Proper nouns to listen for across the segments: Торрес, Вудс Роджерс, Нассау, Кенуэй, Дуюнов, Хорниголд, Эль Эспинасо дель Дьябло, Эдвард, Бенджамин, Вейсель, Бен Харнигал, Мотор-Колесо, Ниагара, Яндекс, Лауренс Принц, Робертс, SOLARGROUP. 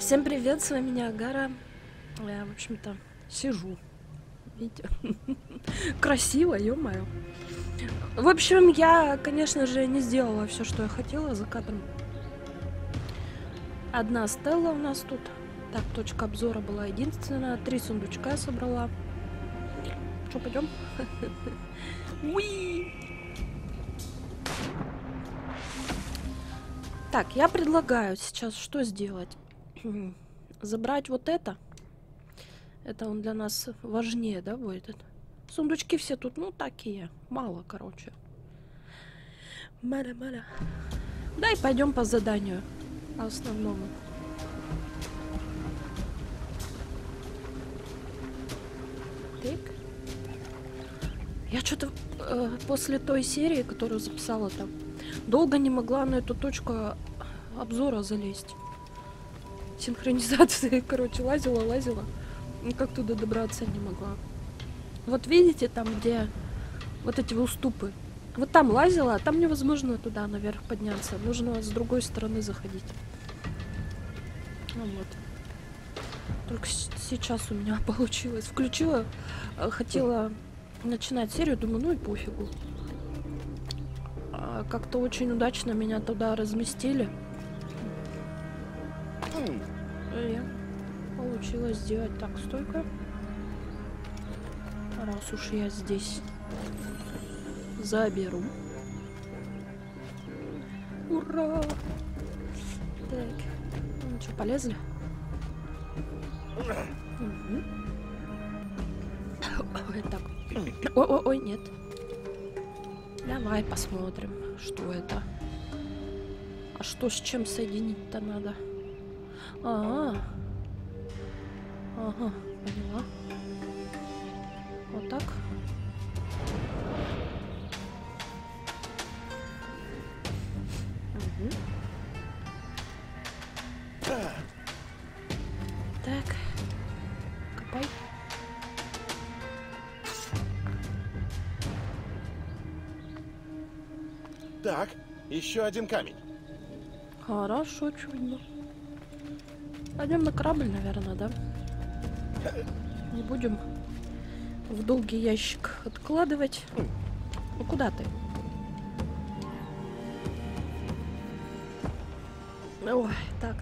Всем привет, с вами Ниагара. Я, в общем-то, сижу. Видите? Красиво, ё-моё. В общем, я, конечно же, не сделала все, что я хотела за кадром. Одна стелла у нас тут. Так, точка обзора была единственная. 3 сундучка собрала. Что, пойдем? Так, я предлагаю сейчас что сделать? Забрать вот это. Это он для нас важнее, да, будет? Сундучки все тут, ну, такие. Мало, короче. Мара-мара. Да, и пойдем по заданию основному. Так. Я что-то после той серии, которую записала там, долго не могла на эту точку обзора залезть. Синхронизация, короче, лазила. Никак туда добраться не могла. Вот видите, там, где вот эти уступы. Вот там лазила, а там невозможно туда наверх подняться. Нужно с другой стороны заходить. Ну, вот. Только сейчас у меня получилось. Включила, хотела начинать серию, думаю, ну и пофигу. А как-то очень удачно меня туда разместили. И получилось сделать так стойко. Раз уж я здесь, заберу. Ура! Так, ну что, полезли? Так. Ой, нет. Давай посмотрим, что это. А что с чем соединить-то надо? Ага, поняла. Вот так. Так. Копай. Так, еще один камень. Хорошо, чудно. Пойдем на корабль, наверное, да? Не будем в долгий ящик откладывать. Ну куда ты? Ой, так.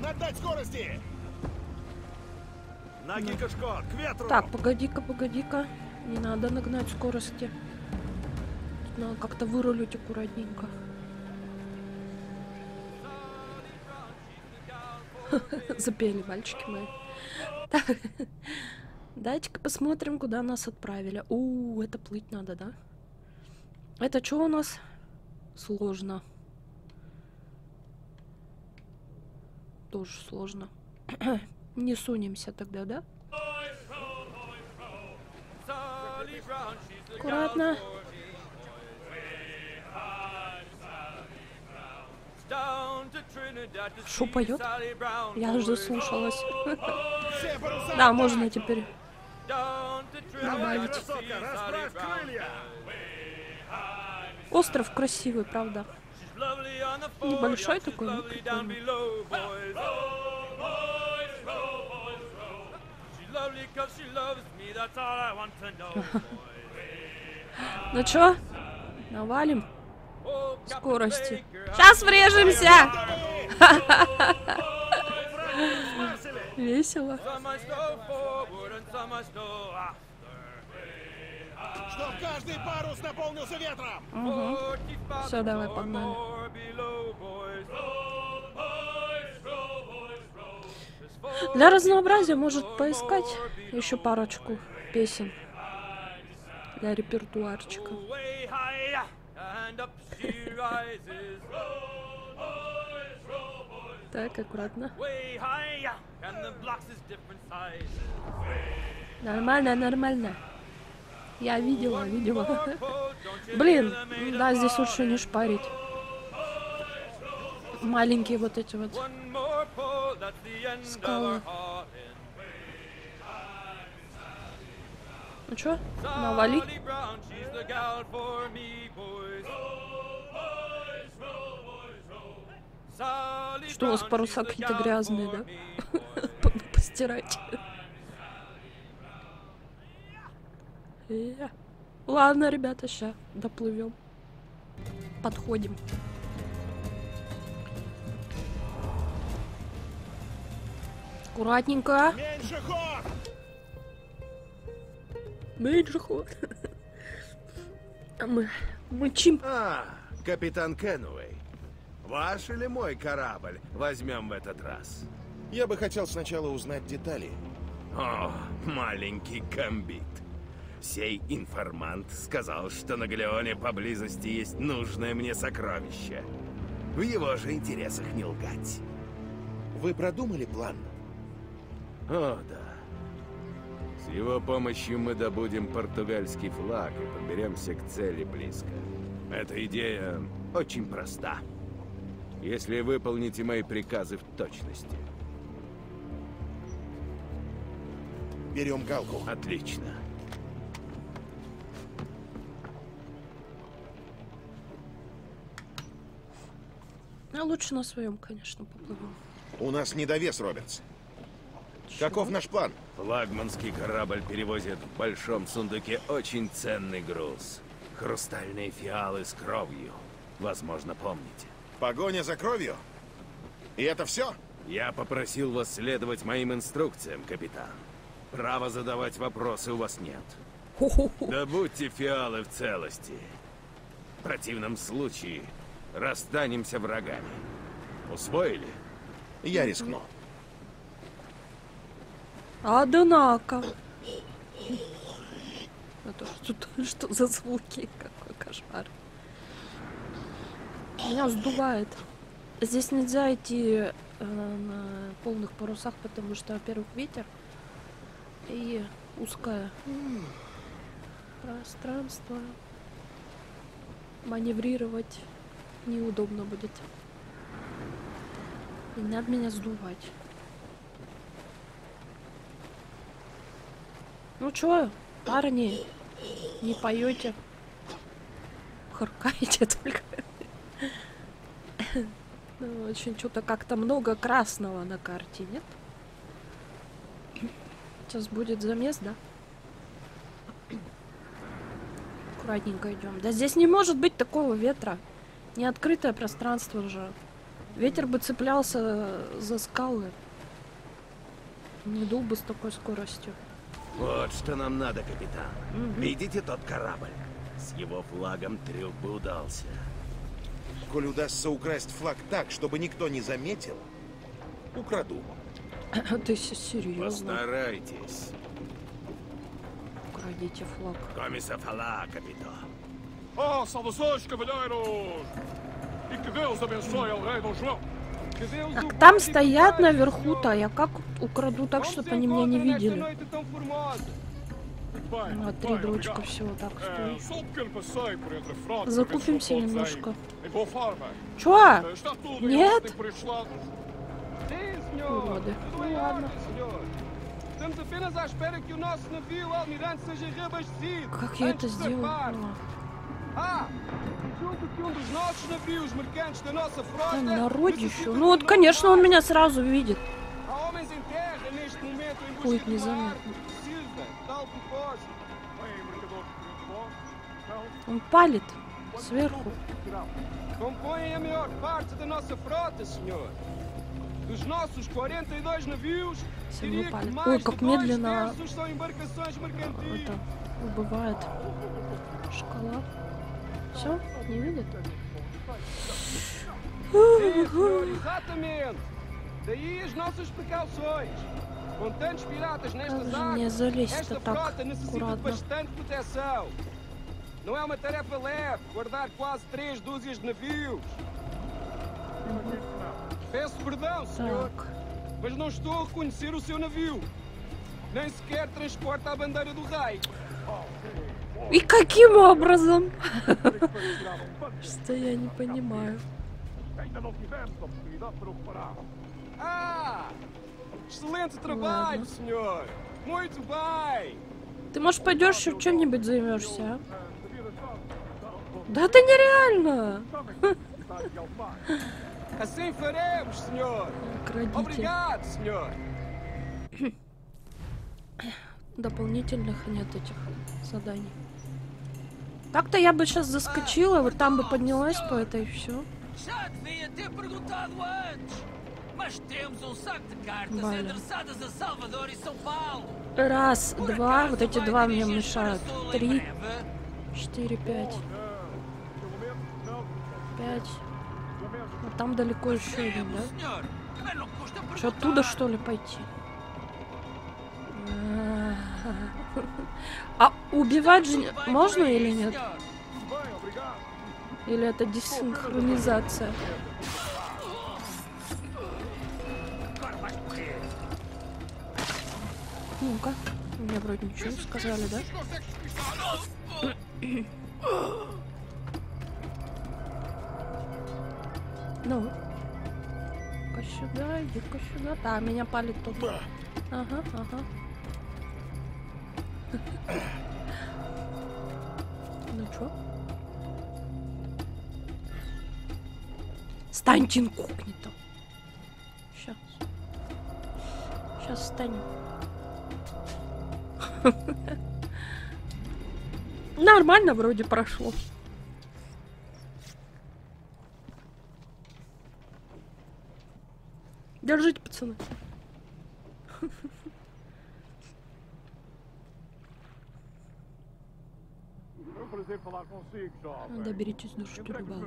Нагнать скорости! Ноги кашко, к ветру! Так, погоди-ка. Не надо нагнать скорости. Тут надо как-то вырулить аккуратненько. Запели мальчики мои. Дайте-ка посмотрим, куда нас отправили. У, это плыть надо, да? Это что у нас? Сложно. Тоже сложно. Не сунемся тогда, да? Аккуратно. Шо поет? Я уже слушалась. Да, можно теперь добавить. Остров красивый, правда. Небольшой такой. Ну чё? Навалим скорости. Сейчас врежемся! Весело. Чтоб каждый парус наполнился ветром! Все, давай, погнали. Для разнообразия может поискать еще парочку песен для репертуарчика. Так, аккуратно. Нормально. Я видела. Блин, да, здесь лучше не шпарить. Маленькие вот эти вот скалы. Ну чё, навали? Что у вас паруса какие-то грязные, да? Постирать. Ладно, ребята, сейчас доплывем. Подходим. Аккуратненько. Меньше ход! Меньше ход. Мы мычим. А, капитан Кенуэй. Ваш или мой корабль возьмем в этот раз? Я бы хотел сначала узнать детали. О, маленький комбит. Сей информант сказал, что на Галеоне поблизости есть нужное мне сокровище. В его же интересах не лгать. Вы продумали план? О, да. С его помощью мы добудем португальский флаг и подберемся к цели близко. Эта идея очень проста. Если выполните мои приказы в точности. Берем галку. Отлично. А лучше на своем, конечно, поплывем. У нас недовес, Робертс. Чего? Каков наш план? Флагманский корабль перевозит в большом сундуке очень ценный груз. Хрустальные фиалы с кровью. Возможно, помните. Погоня за кровью? И это все? Я попросил вас следовать моим инструкциям, капитан. Права задавать вопросы у вас нет. Добудьте фиалы в целости. В противном случае расстанемся врагами. Усвоили? Я рискну. Однако. Это что за звуки? Какой кошмар. Меня сдувает. Здесь нельзя идти на полных парусах, потому что, во-первых, ветер и узкое пространство. Маневрировать неудобно будет. И не надо меня сдувать. Ну чё, парни, не поете, харкаете только. Ну, очень что-то как-то много красного на карте, нет? Сейчас будет замес, да? Аккуратненько идем. Да здесь не может быть такого ветра. Не открытое пространство же. Ветер бы цеплялся за скалы. Не дул бы с такой скоростью. Вот что нам надо, капитан. Видите тот корабль? С его флагом трюк бы удался. Коль удастся украсть флаг так, чтобы никто не заметил, украду. Ты серьезно? Постарайтесь. Украдите флаг. Комисса фала, капитан. О, салусочка, блядь! И квел забесой, алгайдужо! Так там стоят наверху-то, я как украду так, чтобы они меня не видели? Ну, 3 дрочка всего так стоит. Закупимся немножко. Чё? Нет? Уроды. Ну ладно. Как я это сделал? Там народище. Ну вот, конечно, он меня сразу видит. Будет незаметно. Он палит сверху. Палит. Ой, как медленно это убывает шкала. Все? Не видит? Не залезь-то так аккуратно. Так. И каким образом? Что я не понимаю. Ты, может, пойдешь чем-нибудь займешься, а? Да это нереально! Дополнительных нет этих заданий. Так-то я бы сейчас заскочила, вот там бы поднялась по этой, и все. Раз, два, вот эти два мне мешают. 3, 4, 5. А там далеко еще один, да? Что, оттуда что ли пойти? А убивать же можно или нет? Или это десинхронизация? Ну-ка, мне вроде ничего не сказали, да? Ну, иди-ка сюда, да, меня палит тут. Ага, ага. Ну чё? Стань инкогнито. Сейчас. Сейчас встанем. Нормально вроде прошло. Держите, пацаны. Доберитесь до штурвала.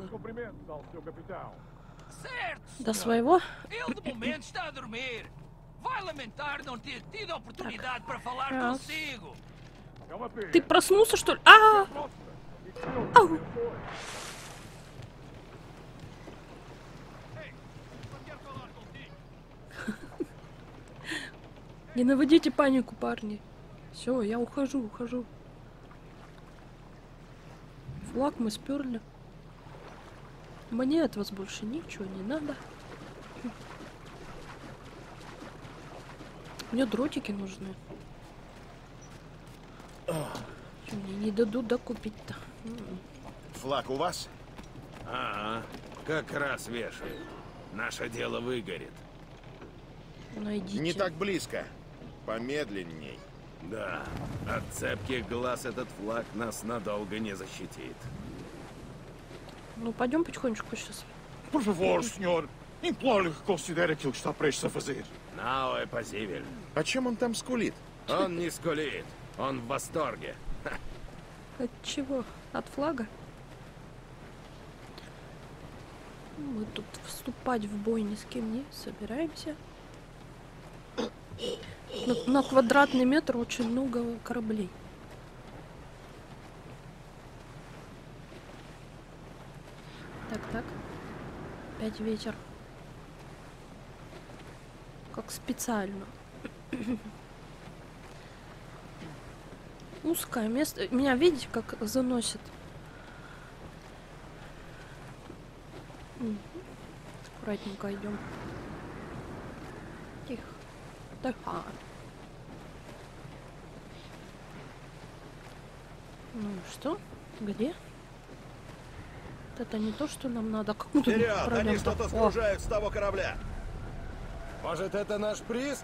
До своего? Так. Ты проснулся, что ли? Не наводите панику, парни. Все, я ухожу, ухожу. Флаг мы сперли. Мне от вас больше ничего не надо. Мне дротики нужны. Чё, мне не дадут докупить-то. Флаг у вас? А-а, как раз вешаю. Наше дело выгорит. Найдите. Не так близко. Помедленней. Да, от цепких глаз этот флаг нас надолго не защитит. Ну, пойдем потихонечку сейчас. А чем он там скулит? Он не скулит. Он в восторге. От чего? От флага? Мы тут вступать в бой ни с кем не собираемся. На квадратный метр очень много кораблей. Так, так. Опять ветер. Как специально. Узкое место. Меня, видите, как заносит. Аккуратненько идем. Тихо. Так, ну что? Где? Это не то, что нам надо. Вперед! Они что-то сгружают с того корабля. Может, это наш приз?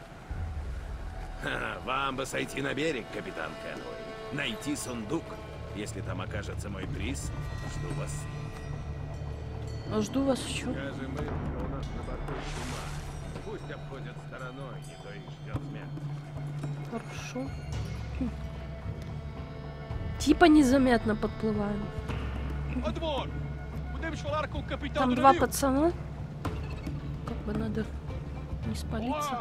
Ха-ха, вам бы сойти на берег, капитан Кенуэй. Найти сундук. Если там окажется мой приз, жду вас. А жду вас еще. Скажем, мы, что у нас на борту шума. Пусть обходят стороной, не то их ждет смерть. Хорошо. Типа незаметно подплываем. Там два пацана. Как бы надо не спалиться.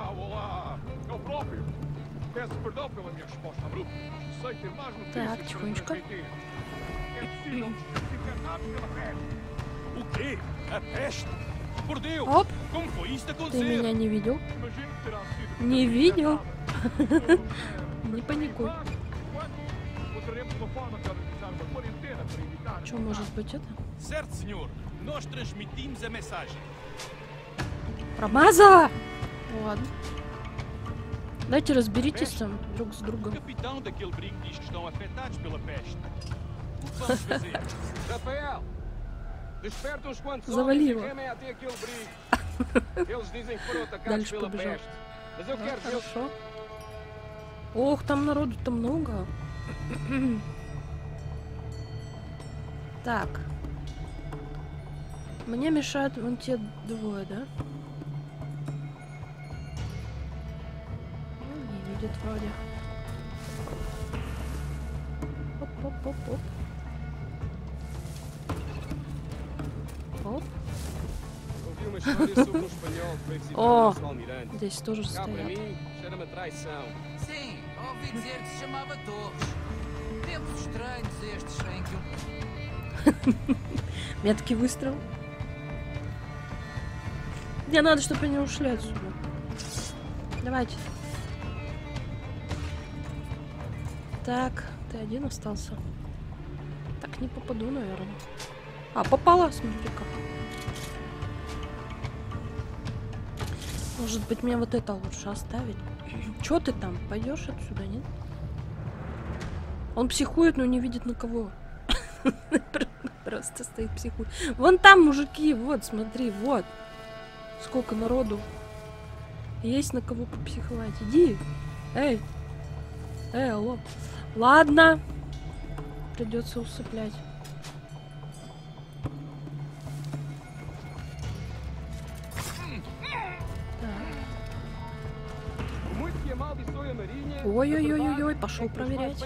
Так, тихонечко. Оп, ты меня не видел? Не видел? Не паникуй. Что может быть это? Промазала! Ладно. Дайте разберитесь там друг с другом. Завали его. Дальше побежал. Да, хорошо. Ох, там народу-то много. Так. Мне мешают вон те двое, да? Не видят вроде. Оп-оп-оп-оп. Оп. О, здесь тоже стоят. Меткий выстрел. Мне надо, чтобы они ушли отсюда. Давайте. Так, ты один остался. Так, не попаду, наверное. А, попала, смотри-ка. Может быть, мне вот это лучше оставить. Чё ты там? Пойдешь отсюда, нет? Он психует, но не видит на кого. Просто стоит психует. Вон там мужики, вот, смотри, вот. Сколько народу. Есть на кого попсиховать. Иди. Эй. Эй, алло. Ладно. Придется усыплять. Ой-ой-ой-ой, пошел проверять.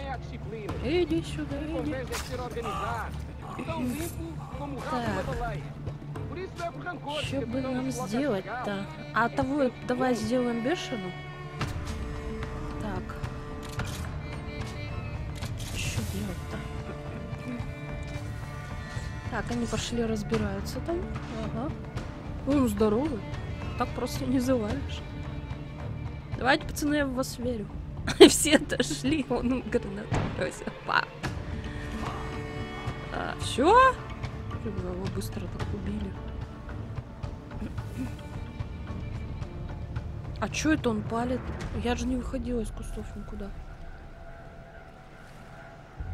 Иди сюда, иди. Так. Что бы нам сделать-то? А того давай сделаем бешеную. Так. Что делать-то? Так, они пошли разбираются там. Ага. Ну, здоровый. Так просто не завалишь. Давайте, пацаны, я в вас верю. Все дошли, он гранату бросил. А, все? Его быстро так убили. А чё это он палит? Я же не выходила из кустов никуда.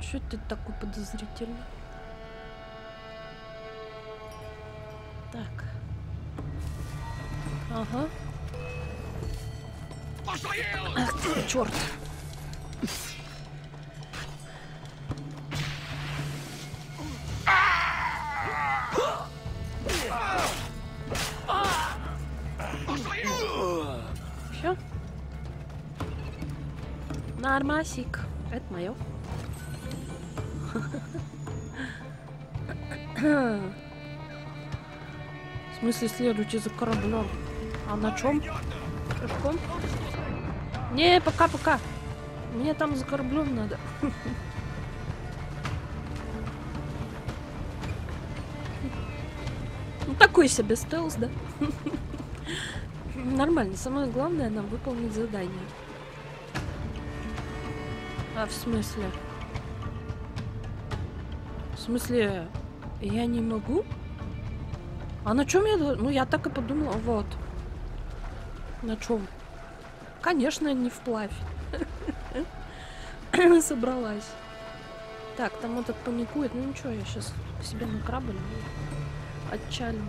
Чё ты такой подозрительный? Так. Ага. Ах ты, черт. Все? Нормасик. Это мое. В смысле, следуйте за кораблем. А на чем? Пешком? Не, пока-пока. Мне там за кораблем надо. Ну, такой себе стелс, да? Нормально. Самое главное, нам выполнить задание. А, в смысле? В смысле, я не могу? А на чем я... Ну, я так и подумала. Вот. На чем? Конечно, не вплавь. Собралась. Так, там этот паникует. Ну ничего, я сейчас к себе на корабль отчалю.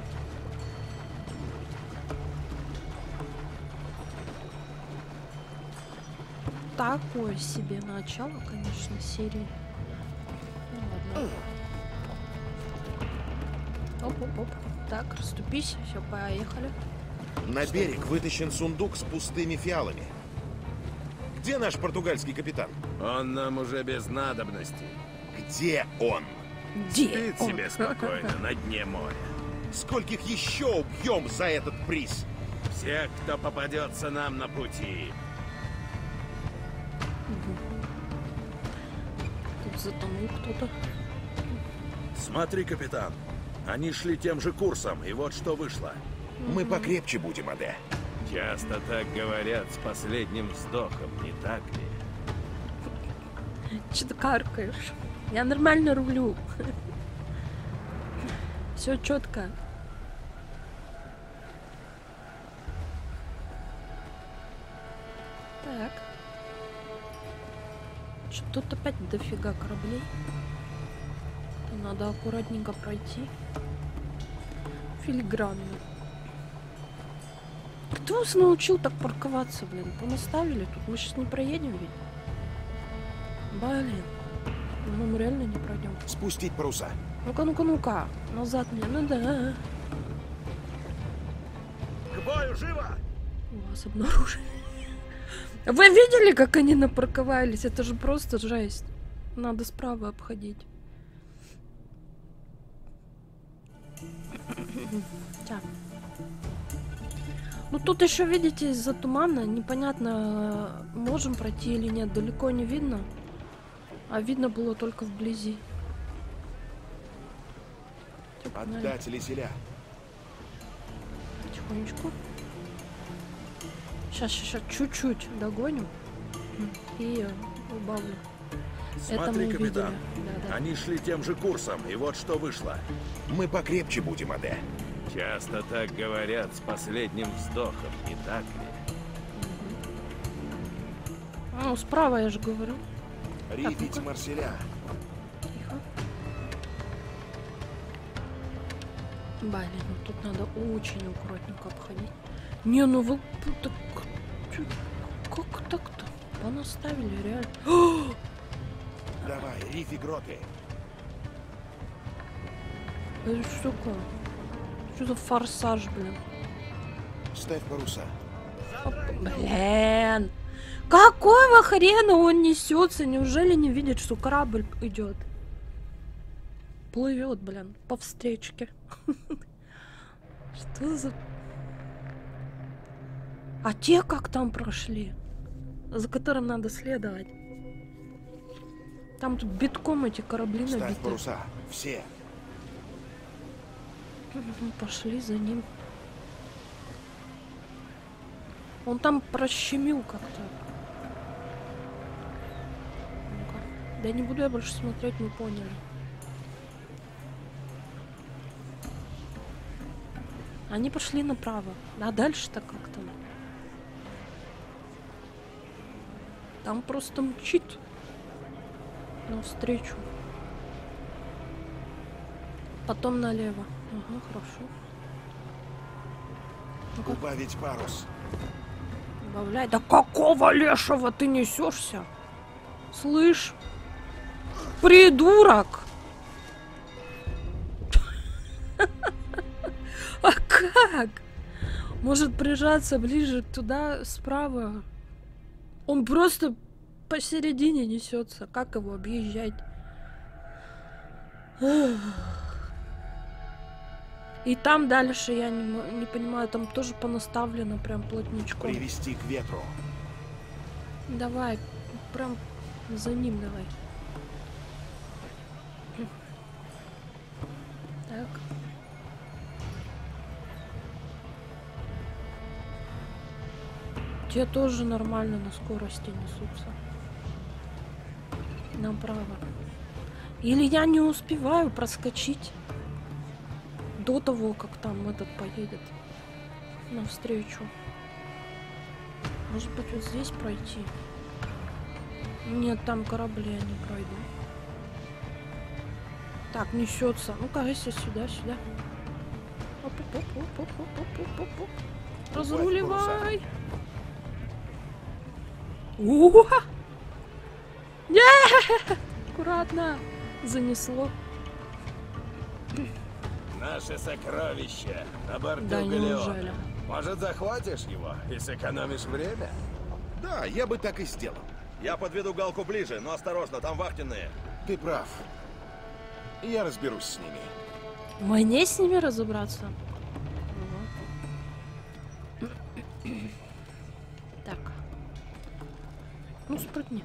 Такое себе начало, конечно, серии. Ну ладно. Оп-оп-оп. Так, расступись. Все, поехали. На берег вытащен сундук с пустыми фиалами. Где наш португальский капитан? Он нам уже без надобности. Где он? Где он? Спит себе спокойно на дне моря. Скольких еще убьем за этот приз? Всех, кто попадется нам на пути. Тут затонул кто-то. Смотри, капитан. Они шли тем же курсом, и вот что вышло. Мы покрепче будем, Аде. Часто так говорят с последним вздохом, не так ли? Че ты каркаешь? Я нормально рулю. Все четко. Так. Что тут опять дофига кораблей? Надо аккуратненько пройти. филигранно. Кто вас научил так парковаться, блин? Понаставили тут. Мы сейчас не проедем ведь. Блин. Ну, мы реально не пройдем. Спустить паруса. Ну-ка, ну-ка, ну-ка. Назад мне надо. К бою, живо! Вас обнаружили. Вы видели, как они напарковались? Это же просто жесть. Надо справа обходить. Так. Ну тут еще, видите, из-за тумана непонятно, можем пройти или нет. Далеко не видно. А видно было только вблизи. Отдать леселя. Потихонечку. Сейчас чуть-чуть догоним и убавлю. Смотри, капитан, да. Они шли тем же курсом, и вот что вышло. Мы покрепче будем, Аде. Часто так говорят с последним вздохом, не так ли? Ну, справа я же говорю. Рифить Марселя. Тихо. Блин, ну тут надо очень аккуратненько обходить. Не, ну вы так... Как так-то? Понаставили, реально. О! Давай, рифи гроты. Это что такое? Что за форсаж, блин? Ставь паруса. Оп, блин! Какого хрена он несется? Неужели не видит, что корабль идет? Плывет, блин, по встречке. Что за... А те как там прошли? За которым надо следовать. Там тут битком эти корабли набиты. Ставь паруса. Все. Пошли за ним. Он там прощемил как-то. Ну-ка. Да не буду я больше смотреть, мы поняли. Они пошли направо. А дальше-то как-то... Там просто мчит навстречу. Потом налево. Ага, хорошо. Ну-ка. Убавить парус. Убавляй. Да какого лешего ты несешься? Слышь, придурок! А как? Может прижаться ближе туда, справа? Он просто посередине несется. Как его объезжать? И там дальше, я не понимаю, там тоже понаставлено прям плотничком. Привести к ветру. Давай, прям за ним давай. Так. Те тоже нормально на скорости несутся. Направо. Или я не успеваю проскочить до того, как там этот поедет навстречу. Может быть, вот здесь пройти? Нет, там корабли, я не пройду. Так, несется. Ну, кажется, сюда, сюда. Разруливай! Уа! Нет! Аккуратно! Занесло. Наше сокровище на борту Галеона. Может, захватишь его и сэкономишь время? Да, я бы так и сделал. Я подведу галку ближе, но осторожно, там вахтенные. Ты прав. Я разберусь с ними. Мне с ними разобраться? Ну, спрыгни.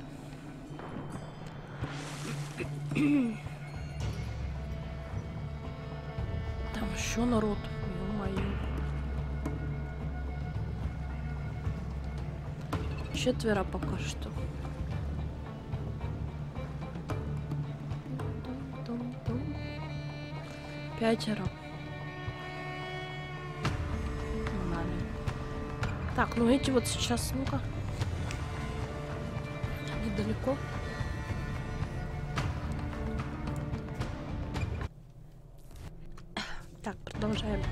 Там еще народ. Ё-моё. Четверо пока что. Пятеро. Так, ну эти вот сейчас, ну-ка. Далеко. Так, продолжаем.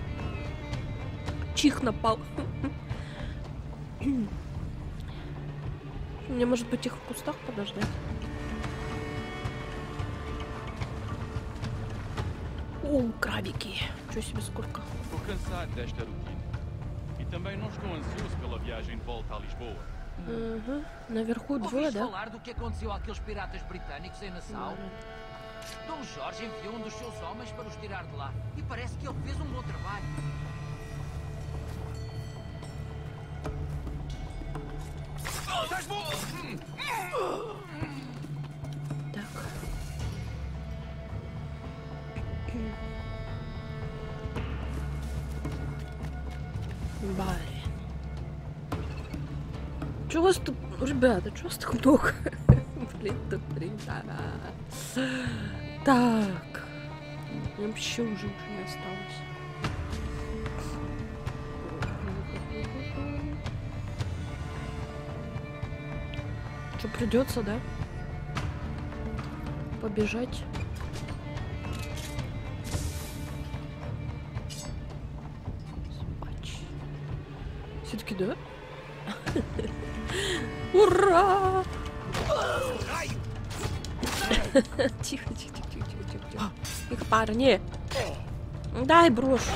чих напал. Мне, может быть, их в кустах подождать? О, крабики. Чё себе сколько. Угу. Наверху двое, да? Так. Барин. Чего вас тут, ребята, чего вас так много? Блин, тут принято. Так. Вообще уже ничего не осталось. Что, придется, да? Побежать. Все-таки да? Ура! Тихо. Их, парни. Дай брошу.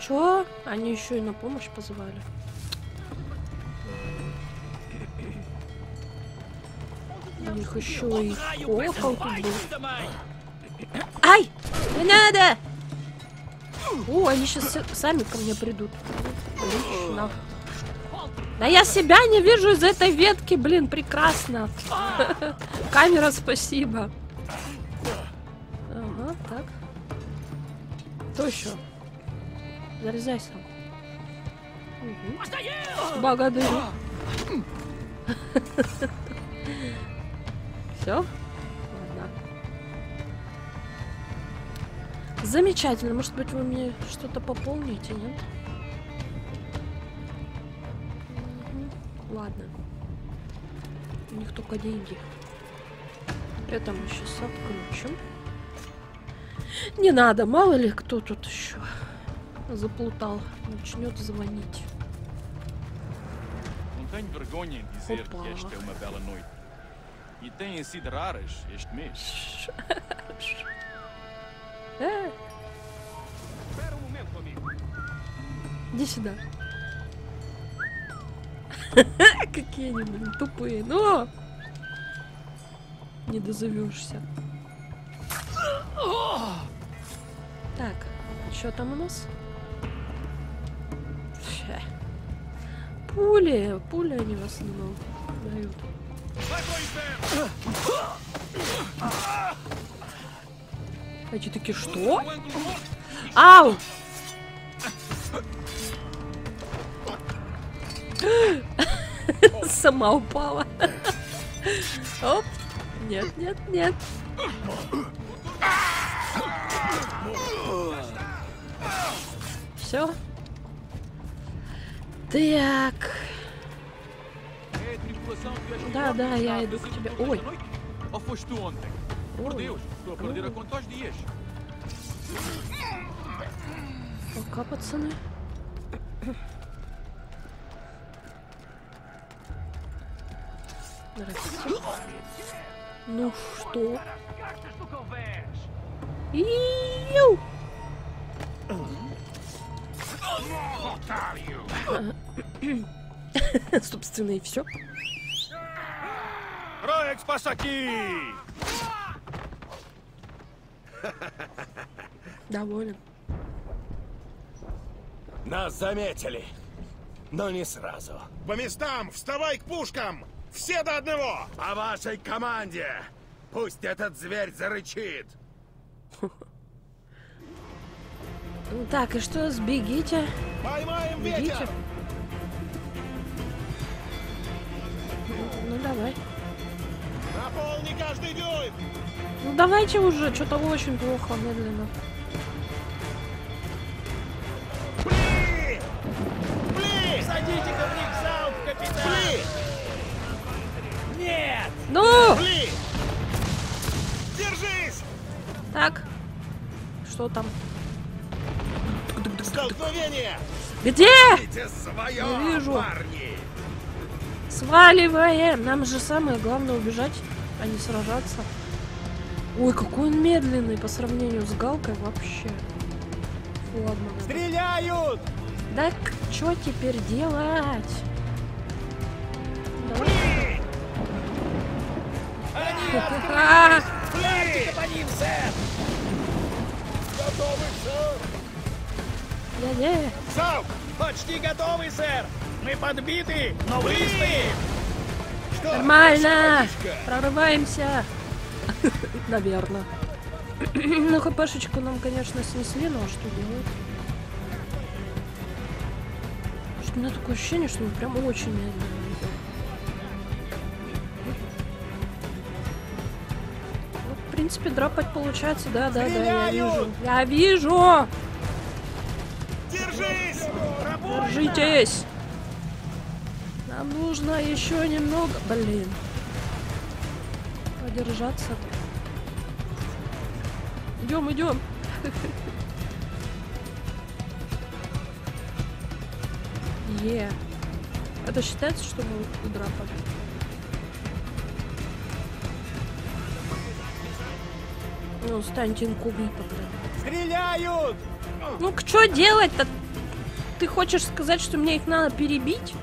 Чё? Они еще и на помощь позвали. У них еще и колокол тут был. Ай! Не надо! О, они сейчас сами ко мне придут. Отлично. Да я себя не вижу из этой ветки, блин, прекрасно. Камера, спасибо. Ага, так. Кто еще? Зарезайся. Угу. Благодарю. Все? Ладно. Замечательно. Может быть, вы мне что-то пополните, нет? Угу. Ладно. У них только деньги. Это мы сейчас отключим. Не надо, мало ли кто тут еще. Заплутал, начнет звонить. Иди сюда. Какие они, блин, тупые. Но не дозовешься. Так, что там у нас? Пули они вас не дают. Эти такие, что? Ау! Сама упала. Оп. Нет. Все. Так. Да, я иду к тебе. Ой. Пока, пацаны. Ну что? Иу! Собственно, и все. Проект спасаки! Доволен. Нас заметили, но не сразу. По местам, вставай к пушкам! Все до одного! По вашей команде! Пусть этот зверь зарычит! Так, и что, сбегите? Поймаем ветер! Ну давай. Наполни каждый дюйм! Ну давайте уже, что-то очень плохо, медленно. Пли! Пли! Садите каприксал, капитан! Пли! Нет! Ну! Пли! Так. Что там? Столкновение! Где? Свое, не вижу. Парни. Сваливаем. Нам же самое главное убежать, а не сражаться. Ой, какой он медленный по сравнению с Галкой вообще. Фу, ладно. Стреляют! Так, что теперь делать? Саук, почти готовы, сэр. Мы подбиты, но вы что? Нормально. Прорываемся. Наверное. Ну, хпшечку нам, конечно, снесли, но что делать? У меня такое ощущение, что мы прям очень медленно идем. Вот, в принципе, драпать получается, да, я вижу. Я вижу! Держись! Держитесь! Нам нужно еще немного, блин, подержаться. Идем. Yeah. Это считается, что мы драпали? Ну, станьте инкубой, по-моему. Стреляют! Ну, что делать-то? Ты хочешь сказать, что мне их надо перебить?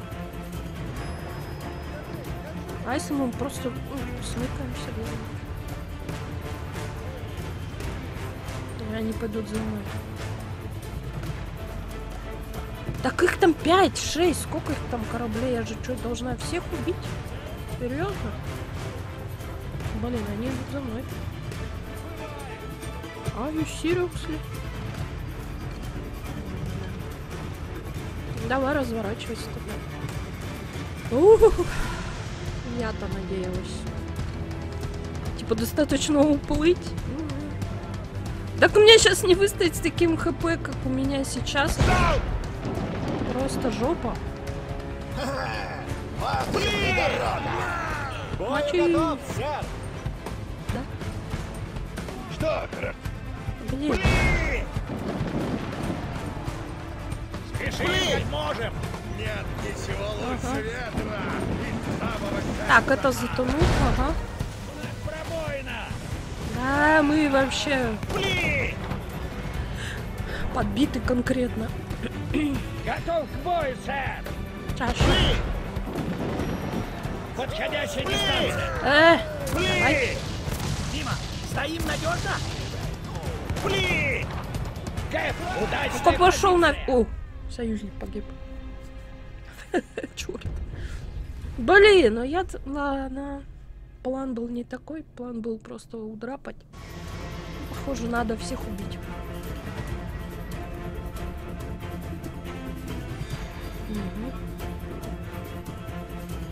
А если мы просто смыкаемся? Блин. Они пойдут за мной. Так их там 5-6, сколько их там кораблей, я же что, должна всех убить? Серьезно? Блин, они идут за мной. А, ну серьезно? Давай разворачивайся тогда. Я-то надеялась. Типа достаточно уплыть. Так у меня сейчас не выстоять с таким хп, как у меня сейчас. Просто жопа. Готов, сэр. Да? Что? Блин. Спешить можем. Нет, ничего лучше ветра. Так, это затонул, ага. Да, мы вообще подбиты конкретно. Готов к бою, сэр! Чашу! Подходящая дистанция! Давай! Дима, стоим надежно! Кэп, удачно! Кто пошел на... О, союзник погиб. Черт. Блин, но я... Ладно. План был не такой, план был просто удрапать. Похоже, надо всех убить.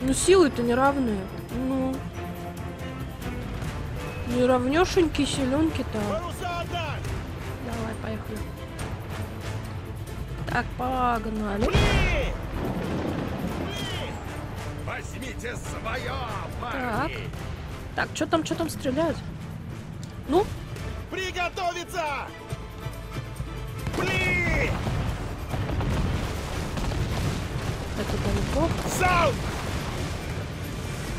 Ну силы-то неравные. Ну. Неравнешенькие силенки-то. Давай, поехали. Так, погнали. Возьмите свое, парни. Так, что там стреляют? Ну? Приготовиться! Блин! Это далеко. Саук!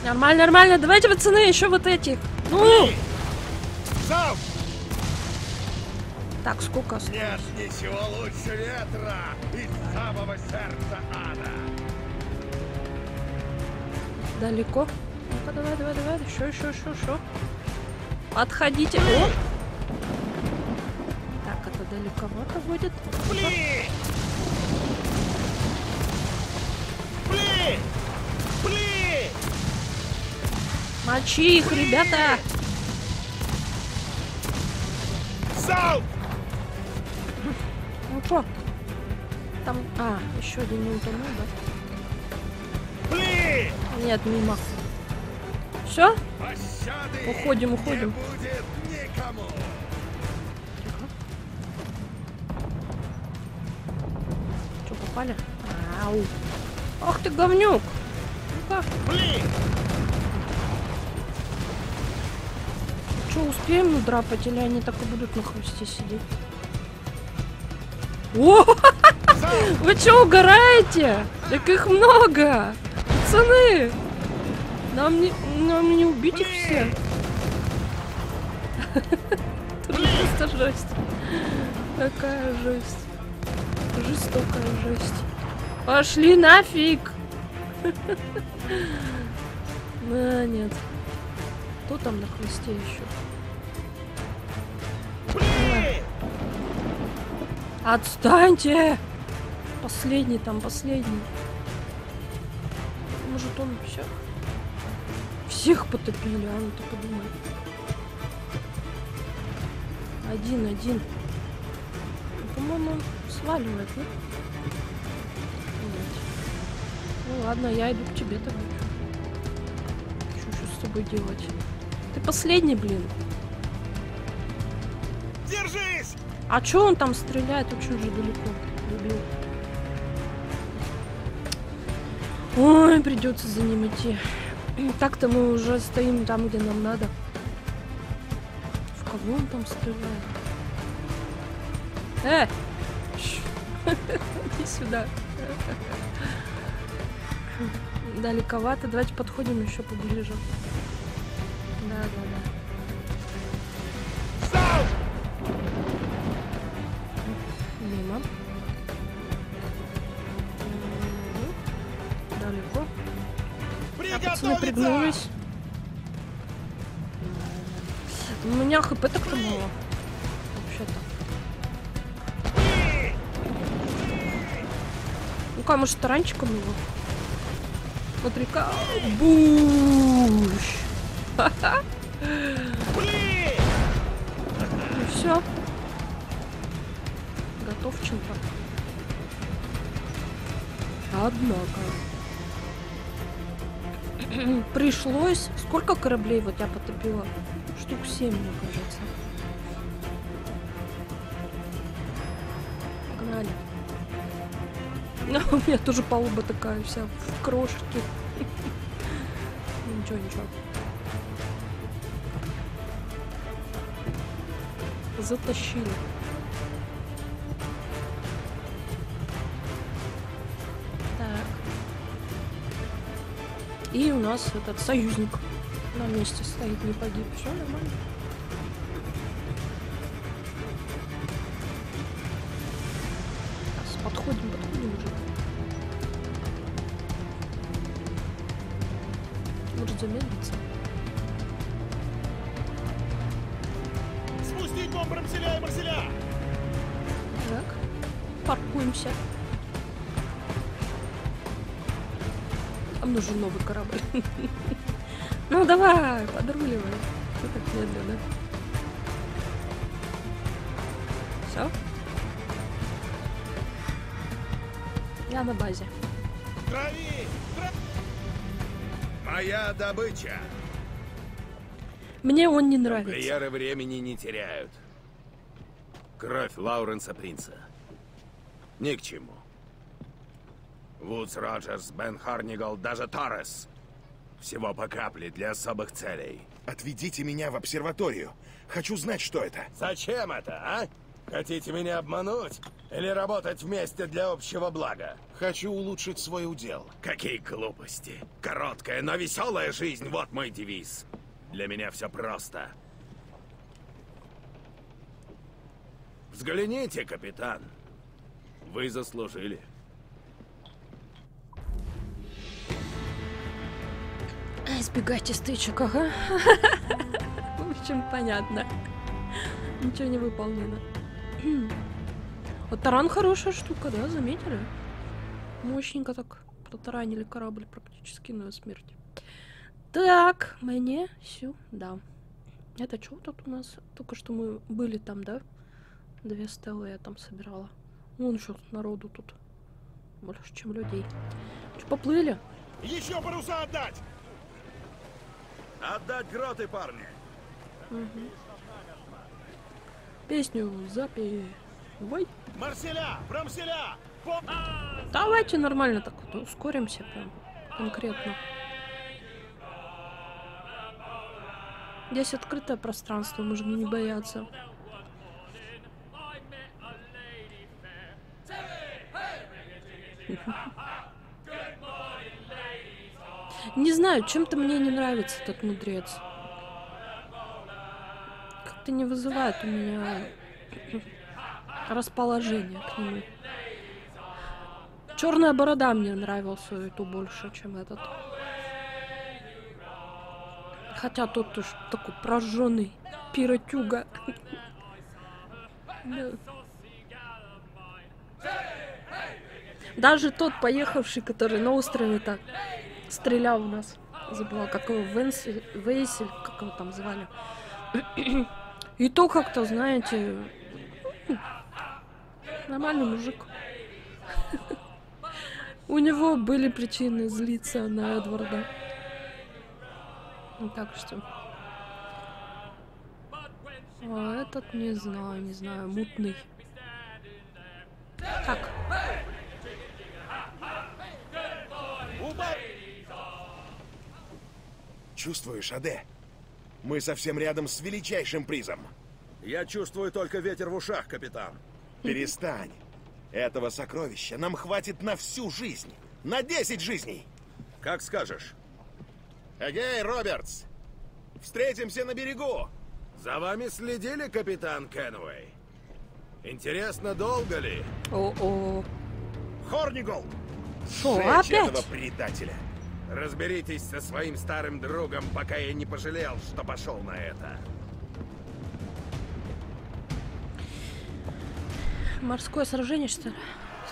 Нормально. Давайте, пацаны, еще вот этих. Ну! Саук! Так, сколько осталось? Нет, ничего лучше ветра из самого сердца ада. Далеко. Ну-ка, давай. Еще. Отходите. О! Так, это далековато будет. Блин! Мочи их, ребята! Саук! Ну что? Там... А, еще один не утонул, да? Нет, мимо. Все? Уходим. Что, попали? Ау! Ах ты, говнюк! Ну-ка! что, успеем удрапать, или они так и будут на хвосте сидеть? О! Вы что, угораете? Так их много! Пацаны! Нам не убить их всех. Это же просто жесть. Какая жесть. Жестокая жесть. Пошли нафиг! А, нет. Кто там на хвосте еще? Отстаньте! Последний там, последний. Может, он все? Всех потопили, а ну-то подумай. Один. По-моему, он сваливает, да? Ну ладно, я иду к тебе тогда. Что с тобой делать? Ты последний, блин. Держись! А чё он там стреляет? Очень же далеко. Любил. Ой, придется за ним идти. Так-то мы уже стоим там, где нам надо. В кого он там стреляет? Иди сюда. Далековато. Давайте подходим еще поближе. Да. Мимо. Далеко. Пацаны пригнулись. У меня хп так-то мало. Вообще-то. Ну-ка, может, таранчиком его? Смотри-ка. Буш! Ха-ха! Ну все. Готов чем-то. Однако. Пришлось. Сколько кораблей вот я потопила? Штук 7, мне кажется. Погнали. У меня тоже палуба такая вся в крошке. Ничего. Затащили. Так. И у нас этот союзник на месте стоит, не погиб. Все нормально. Сейчас подходим уже. Может замедлиться. Спустить бомб, Марселя! Так. Паркуемся. Нам нужен новый корабль. Ну давай, подруливай. Ты так медленно. Все. Я на базе. Моя добыча. Мне он не нравится. Прияры времени не теряют. Кровь Лауренса Принца. Ни к чему. Вудс Роджерс, Бен Харнигал, даже Торрес. Всего по капле для особых целей. Отведите меня в обсерваторию. Хочу знать, что это. Зачем это, а? Хотите меня обмануть? Или работать вместе для общего блага? Хочу улучшить свой удел. Какие глупости. Короткая, но веселая жизнь. Вот мой девиз. Для меня все просто. Взгляните, капитан. Вы заслужили. Избегайте стычек, ага. В общем, понятно. Ничего не выполнено. Вот таран хорошая штука, да? Заметили? Мощненько так протаранили корабль практически на смерть. Так, мне сюда. Это что тут у нас? Только что мы были там, да? Две стелы я там собирала. Вон еще народу тут. Больше, чем людей. Что, поплыли? Еще паруса отдать! Отдать гроты, парни! Угу. Песню запивай. Марселя! Брамселя! Давайте нормально так вот ускоримся прям конкретно. Здесь открытое пространство, можно не бояться. Не знаю, чем-то мне не нравится этот мудрец. Как-то не вызывает у меня расположение к нему. Черная борода мне нравился эту больше, чем этот. Хотя тот уж такой прожженный пиротюга. Даже тот поехавший, который на острове так стрелял в нас. Забыла, как его Вейсель, как его там звали. И то как-то, знаете, нормальный мужик. У него были причины злиться на Эдварда. Так что... А этот, не знаю, мутный. Так. Чувствуешь, Аде? Мы совсем рядом с величайшим призом. Я чувствую только ветер в ушах, капитан. Перестань. Этого сокровища нам хватит на всю жизнь. На 10 жизней. Как скажешь. Эгей, Робертс. Встретимся на берегу. За вами следили, капитан Кенуэй? Интересно, долго ли? О-о. Хорниголд. Сжечь этого предателя. Разберитесь со своим старым другом, пока я не пожалел, что пошел на это. Морское сражение, что ли?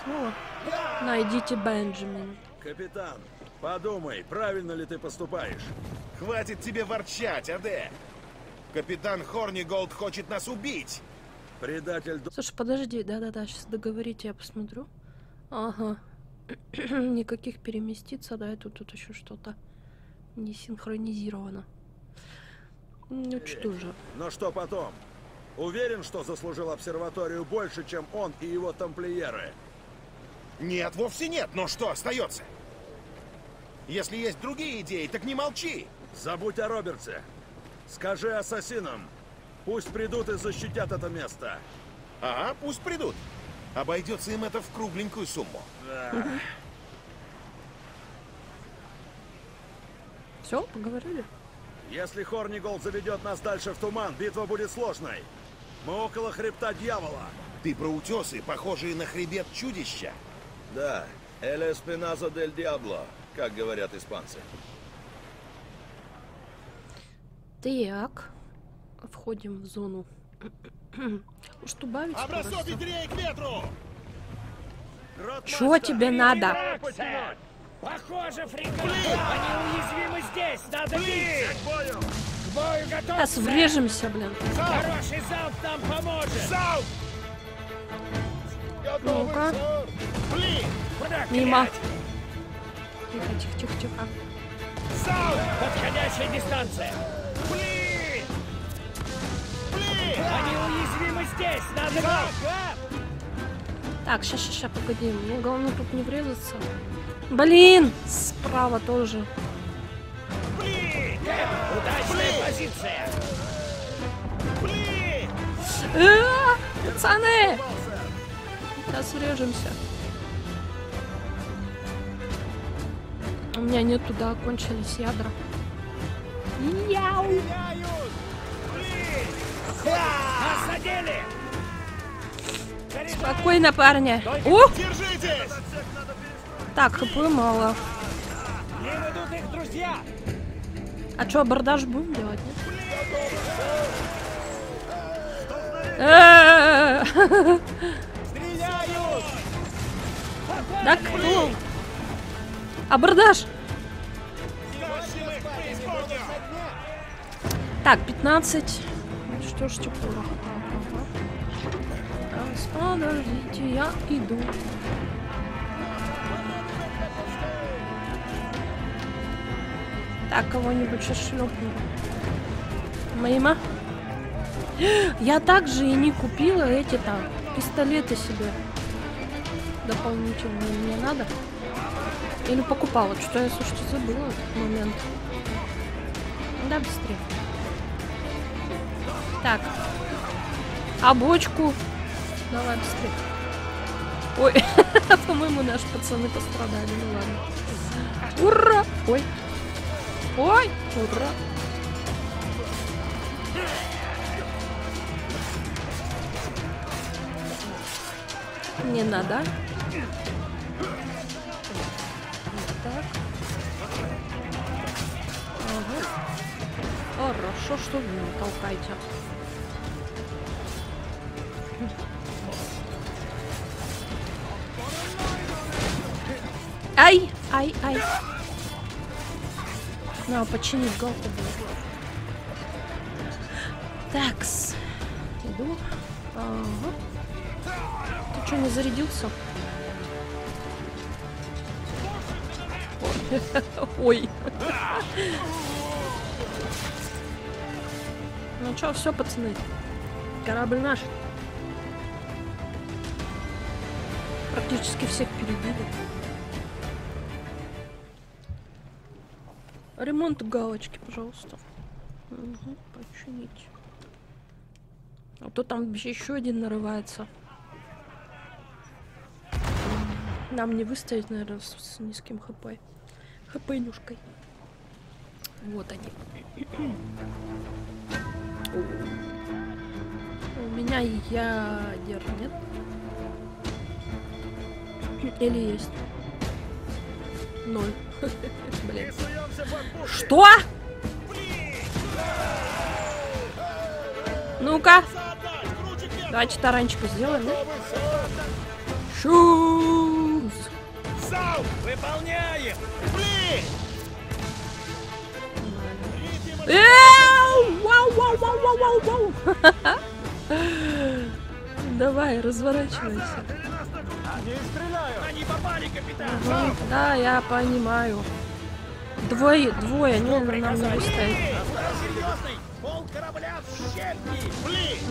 Снова? Найдите Бенджамин. Капитан, подумай, правильно ли ты поступаешь? Хватит тебе ворчать, Аде. Капитан Хорниголд хочет нас убить. Предатель... Слушай, подожди, да-да-да, сейчас договорите, я посмотрю. Ага. Никаких переместиться, да, и тут еще что-то не синхронизировано. Ну что же. Но что потом? Уверен, что заслужил обсерваторию больше, чем он и его тамплиеры? Нет, вовсе нет, но что остается? Если есть другие идеи, так не молчи! Забудь о Робертсе. Скажи ассасинам, пусть придут и защитят это место. Ага, пусть придут. Обойдется им это в кругленькую сумму. Все, поговорили. Если Хорниголд заведет нас дальше в туман, битва будет сложной. Мы около хребта дьявола. Ты про утесы, похожие на хребет чудища? Да, Эль Эспинасо дель Дьябло, как говорят испанцы. Так, входим в зону. Что бавить? Образок и дрей к ветру! Чего тебе надо? Похоже, фрикадо, они уязвимы здесь, надо бить! К бою готовься! Сейчас врежемся, блин! Хороший залп нам поможет! Залп! Ну-ка! Мимо! Тихо-тихо-тихо-тихо! Залп! Подходящая дистанция! Они уязвимы здесь, надо бить! Так, сейчас, погоди, мне главное тут не врезаться. Блин, справа тоже. Блин, удачная позиция. Блин, пацаны, сейчас врежемся. У меня нет, туда кончились ядра. Яу! Осадили! Спокойно, парни. Ух! Так, хп мало. А что, абордаж будем делать, нет? Да кто? Абордаж! Так, 15. Что ж, тепло. Подождите, я иду. Так, кого-нибудь сейчас шлепну. Мимо. Я также и не купила эти там пистолеты себе. Дополнительно мне надо. Или покупала. Что-то я, слушайте, забыла этот момент. Да, быстрее. Так. А бочку? Давай быстрее. Ой, по-моему, наши пацаны пострадали. Ну ладно. Ура! Ой. Ой! Ура! Не надо. Так. Ага. Хорошо, что вы меня толкаете. Ай! Ай, ай. Надо починить голку. Такс. Иду. Ага. Ты что, не зарядился? Ой. Ну что, все, пацаны. Корабль наш. Практически всех перебили. Ремонт галочки, пожалуйста. Угу, починить. А то там еще один нарывается. Нам не выстоять, наверное, с низким хп. ХП-нюшкой. Вот они. У меня ядер нет. Или есть? 0. Блин. Что? Ну-ка. Давайте таранчику сделаем. Да? Шуз. Выполняем. Давай, разворачивайся. Не стреляю. Они попали, капитан. Ага. Да, я понимаю. Двое, они нам не выстоят.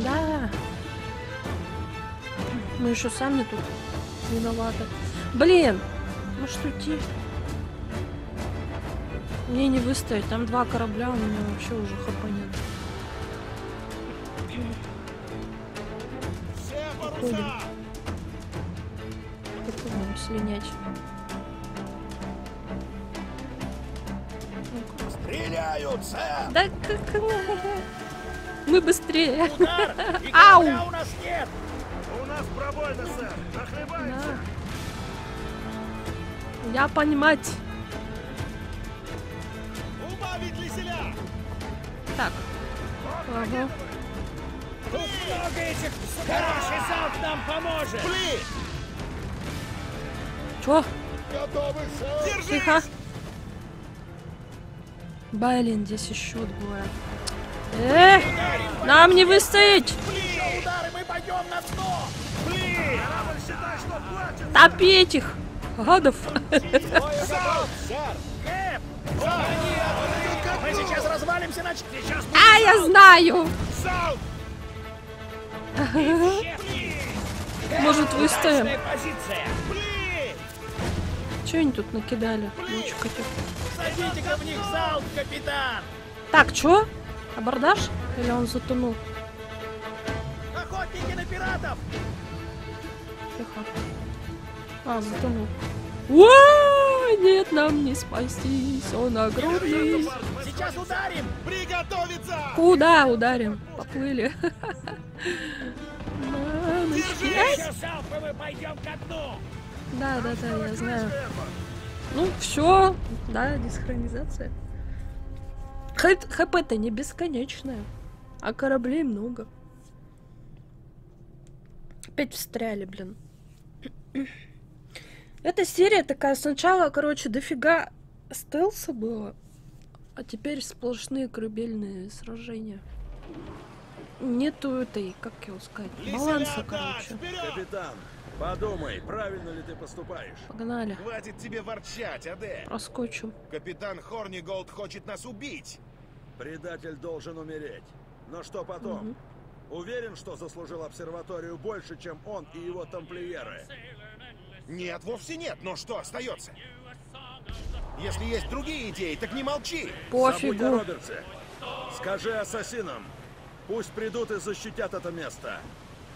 Да. Мы еще сами тут виноваты. Блин, может уйти? Мне не выстоять, там 2 корабля, у меня вообще уже хапа нет. Слинять. Стреляются! Да как? Мы быстрее! Удар, ау! У нас нет! У нас пробоина, сэр! Захлебается! Да. Я понимать! Убавить лиселя! Так. Ага. Тут много этих... Хороший залп нам поможет! Блин! Чё? Тихо. Блин, здесь еще двое. Эх, нам не выстоять. Топить их, гадов. А, я знаю. Может, выстоим? Что они тут накидали? Садите-ка в них залп, капитан! Так, чё? Абордаж? Или он затонул? Охотники на пиратов! Тихо. А, затонул. Уа! Нет, нам не спастись, он огромный. Сейчас ударим! Приготовиться! Куда ударим? Поплыли. Да, я знаю. Ну, все. Да, десинхронизация. ХП-то не бесконечная. А кораблей много. Опять встряли, блин. Эта серия такая. Сначала, короче, дофига стелса было. А теперь сплошные корабельные сражения. Нету этой, как его сказать, баланса, короче. Капитан! Подумай, правильно ли ты поступаешь. Погнали. Хватит тебе ворчать, Аде. Проскочим. Капитан Хорниголд хочет нас убить. Предатель должен умереть. Но что потом? Угу. Уверен, что заслужил обсерваторию больше, чем он и его тамплиеры? Нет, вовсе нет. Но что остается? Если есть другие идеи, так не молчи. Пофигу. Скажи ассасинам. Пусть придут и защитят это место.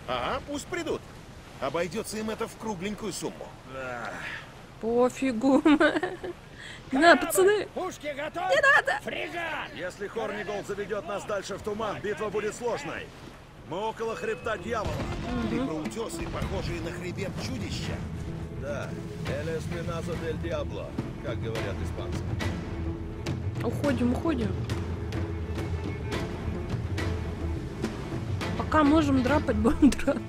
Ага, пусть придут. Обойдется им это в кругленькую сумму. Да. Пофигу. Не надо, пацаны. Пушки готовы? Не надо. Фрегат! Если Хорниголд заведет нас дальше в туман, битва будет сложной. Мы около хребта дьявола. Ты про утесы, похожие на хребет чудища. Да, Эль Эспинасо дель Дьябло, как говорят испанцы. Уходим, уходим. Пока можем драпать, будем драпать.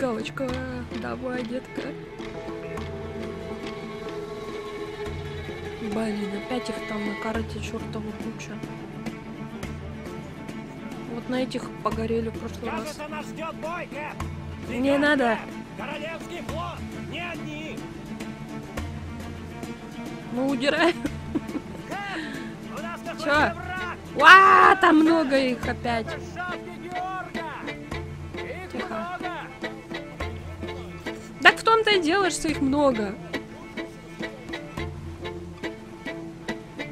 Галочка, давай, детка. Блин, опять их там на карте чертова куча. Вот на этих погорели в прошлый раз. Не надо. Королевский флот, не одни. Мы удираем. Чё? Уа, там много их опять. Тихо. Так в том-то и дело, что их много.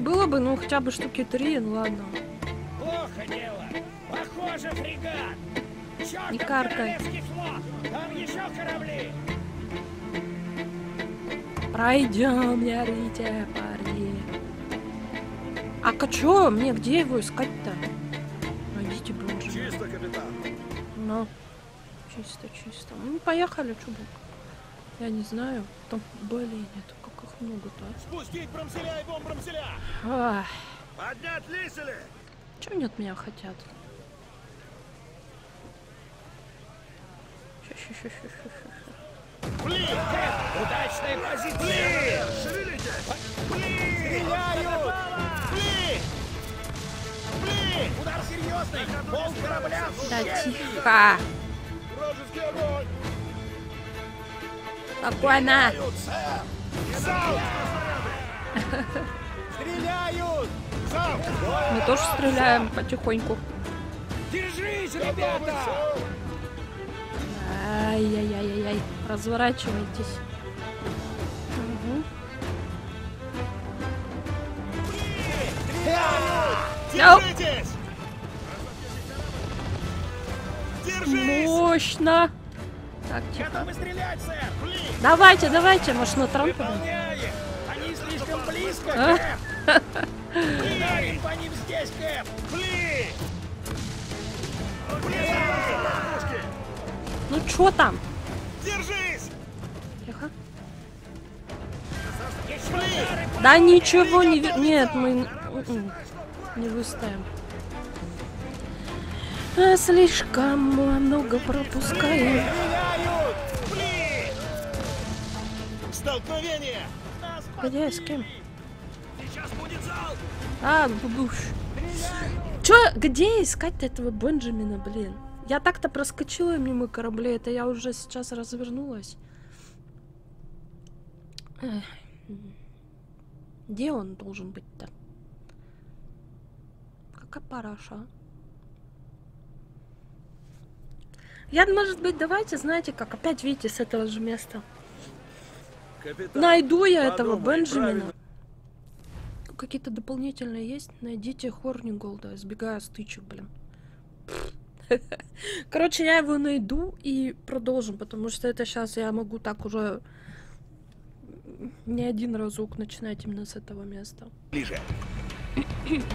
Было бы, ну, хотя бы штуки 3, ну ладно. Плохо дело. Похоже, фрегат. Чёрт, не каркай. Там еще корабли. Пройдем, не орите, парни. А качо, мне где его искать-то? Найдите, боже. Чисто, капитан. Ну, чисто, чисто. Ну, поехали, чубок. Я не знаю. Там, блин, нет. Как их много-то? Спустить брамселя и бомбрамселя! Ах. Поднять лисели! Чего они от меня хотят? Блин! Удачная позиция! Блин! Шевелитесь! Блин! Стреляют! Блин! Блин! Удар серьезный! Пол корабля! Да тихо! Вражеский огонь! Спокойно! Стреляют! Мы тоже стреляем потихоньку. Держись, ребята! Ай-яй-яй-яй-яй. Разворачивайтесь. Держитесь! Держись! Мощно! Так, тихо. Давайте, давайте, может, на трампе. Они слишком близко. По ним здесь, Кэп. Ну чё там? Держись! Тихо. Да ничего не... Нет, мы не выставим. Слишком много пропускаем. Столкновение! Где, с кем? Сейчас будет зал! А, бубуш. Чё, где искать-то этого Бенджамина, блин? Я так-то проскочила мимо кораблей, это я уже сейчас развернулась. Эх. Где он должен быть-то? Какая параша? Я, может быть, давайте, знаете как, опять видите, с этого же места. Капитан, найду я этого Бенджамина. Какие-то дополнительные есть? Найдите Хорниголда, избегая стычек, блин. Короче, я его найду и продолжим, потому что это сейчас я могу так уже не один разок начинать именно с этого места. Ближе.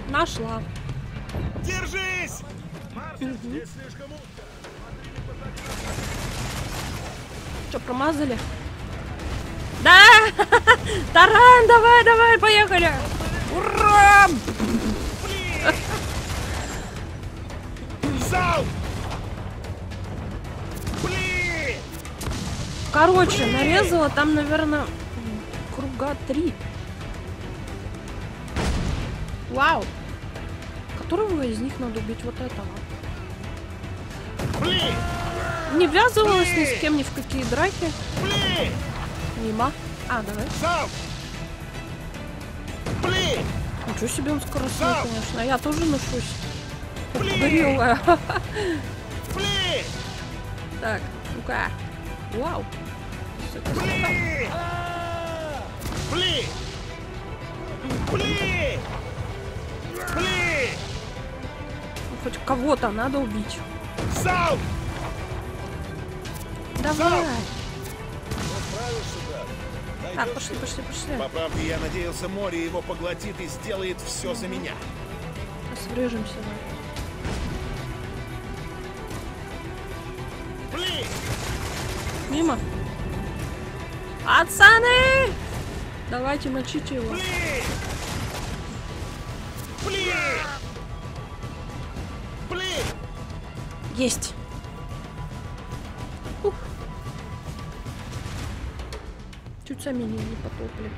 Нашла. Держись! Что, промазали? Да! Таран, давай, давай, поехали! Ура! Короче, нарезала там, наверное, круга 3. Вау! Которого из них надо убить? Вот этого. Не ввязывалась ни с кем, ни в какие драки. Мимо. А, давай. Ничего себе он скоростной, конечно. Я тоже ношусь. Горелая. Так, ну-ка. Вау. Пли! Хоть кого-то надо убить. Сам! Давай! Так, пошли. По правде, я надеялся, море его поглотит и сделает все за меня. Срежемся. Мимо. Пацаны! Давайте мочите его. Есть. Ух. Чуть сами не потопли.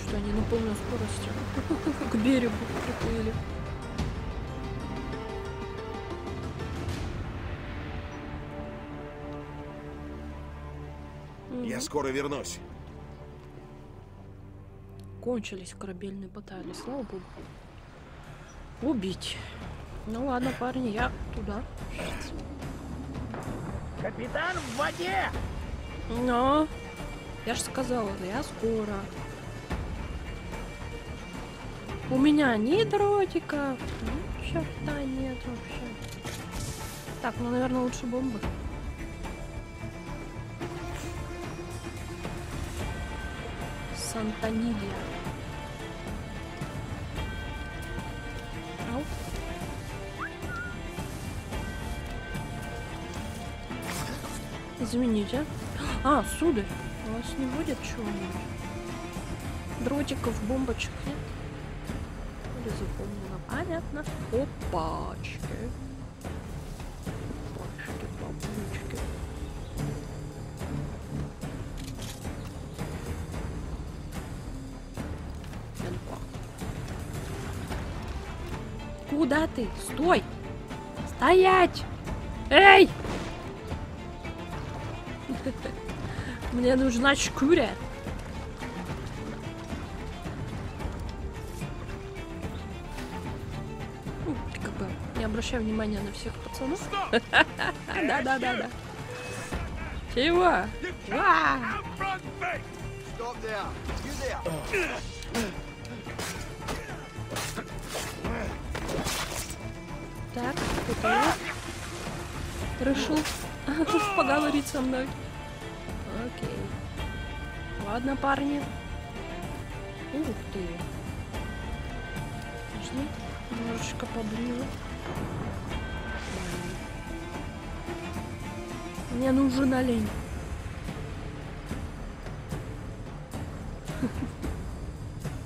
Что они на полную скорость к берегу приплыли. Я скоро вернусь. Кончились корабельные баталии, слава богу. Убить. Ну ладно, парни, я туда. Капитан в воде! Но я же сказала, я скоро. У меня ни дротиков, ни черта нет вообще. Так, ну, наверное, лучше бомбы. Сантонидия. Извините. А, сударь, у вас не будет чего-нибудь? Дротиков, бомбочек нет? Или запомнила? Понятно. Опачки. Опачки, бомбочки. Куда ты? Стой! Стоять! Эй! Мне нужна шкуря. Как бы не обращаю внимания на всех пацанов. Да. Чего? Так, кто-то решил поговорить со мной. Окей. Ладно, парни. Ух ты. Пошли. Немножечко поближе. Мне нужен олень.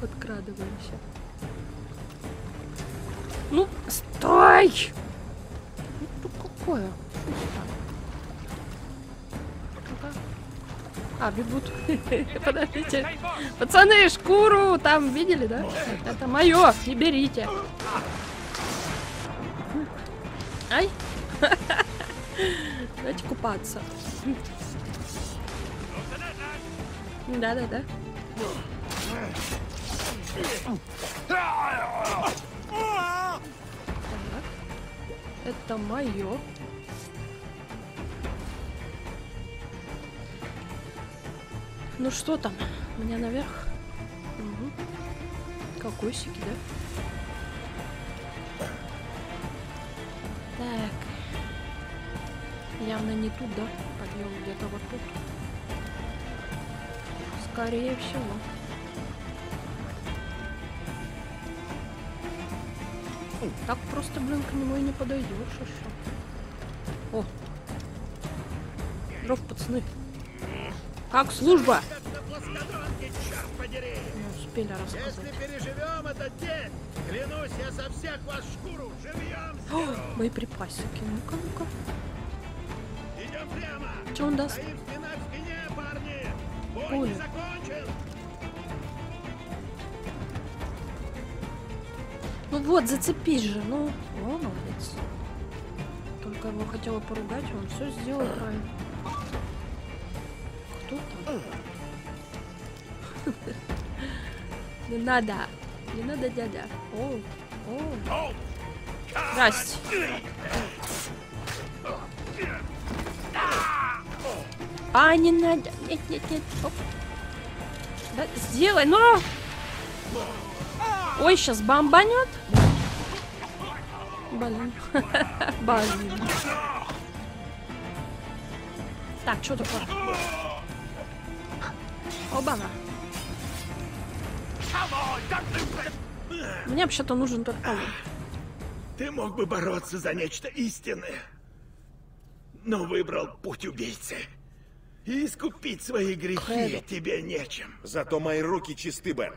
Подкрадываемся. Ну, стой! Ну, какое? А, бегут. Подождите. Пацаны, шкуру там видели, да? Это мое, не берите. Ай. Давайте купаться. Да. Так. Это мое. Ну что там? Меня наверх? Угу. Кокосики, да? Так. Явно не тут, да? Подъем где-то вот тут. Скорее всего. Так просто, блин, к нему и не подойдешь еще. О! Дров, пацаны. Как служба? Не успели рассказать. Если переживем этот день, клянусь, я со всех вас шкуру живьем сдеру. О, боеприпасики. Ну-ка. Идем прямо. Что он даст? Стоим спина в спине, парни. Бой не закончен. Ну вот, зацепись же. Ну, о, молодец. Только его хотела поругать, он все сделал правильно. Не надо, дядя. О. Здрасте. А, не надо. Нет, нет, нет. Да, сделай, ну! Ой, сейчас бомбанет. Блин. Блин. Так, что такое? Оба-на. Мне вообще-то нужен только он. Ты мог бы бороться за нечто истинное, но выбрал путь убийцы. И искупить свои грехи тебе нечем. Зато мои руки чисты, Бен.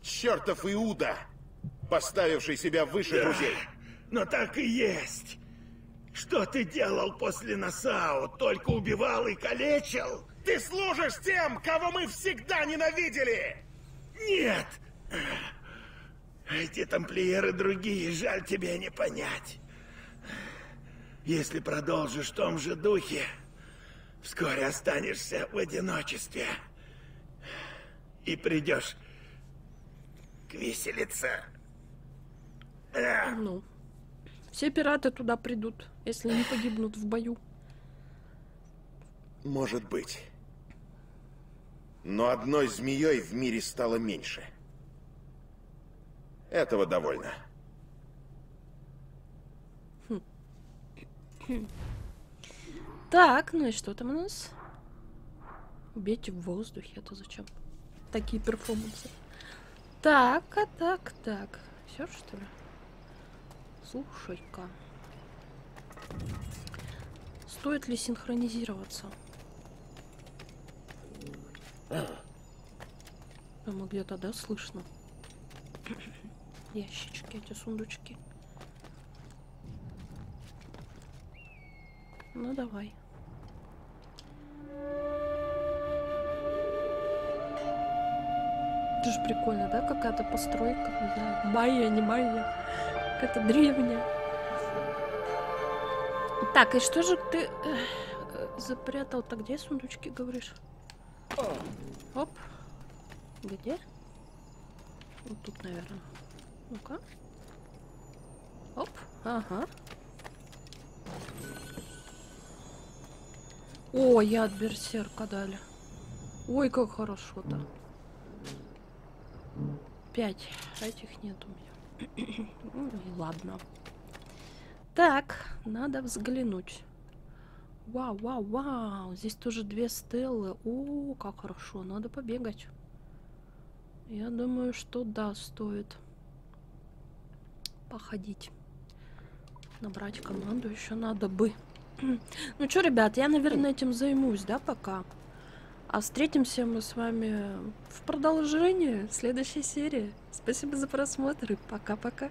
Чертов Иуда, поставивший себя выше друзей. Но так и есть. Что ты делал после Нассау? Только убивал и калечил? Ты служишь тем, кого мы всегда ненавидели! Нет! Эти тамплиеры другие, жаль тебе не понять. Если продолжишь в том же духе, вскоре останешься в одиночестве. И придешь к виселице. Ну, все пираты туда придут, если не погибнут в бою. Может быть. Но одной змеей в мире стало меньше. Этого довольно. Так, ну и что там у нас? Убейте в воздухе, это зачем? Такие перформансы. Так, а так, так. Все, что ли? Слушай-ка. Стоит ли синхронизироваться? Там где-то, да, слышно? Ящички, эти сундучки. Ну давай. Это же прикольно, да? Какая-то постройка. Не знаю, майя, не майя. Какая-то древняя. Так, и что же ты запрятал? Так, где сундучки, говоришь? Оп. Где? Вот тут, наверное. Ну-ка. Оп. Ага. О, я от берсерка дали. Ой, как хорошо-то. 5. А этих нет у меня. Ну, ладно. Так, надо взглянуть. Вау, вау, вау. Здесь тоже 2 стеллы. О, как хорошо. Надо побегать. Я думаю, что да, стоит походить. Набрать команду еще надо бы. Ну что, ребят, я, наверное, этим займусь, да, пока. А встретимся мы с вами в продолжении следующей серии. Спасибо за просмотр и пока-пока.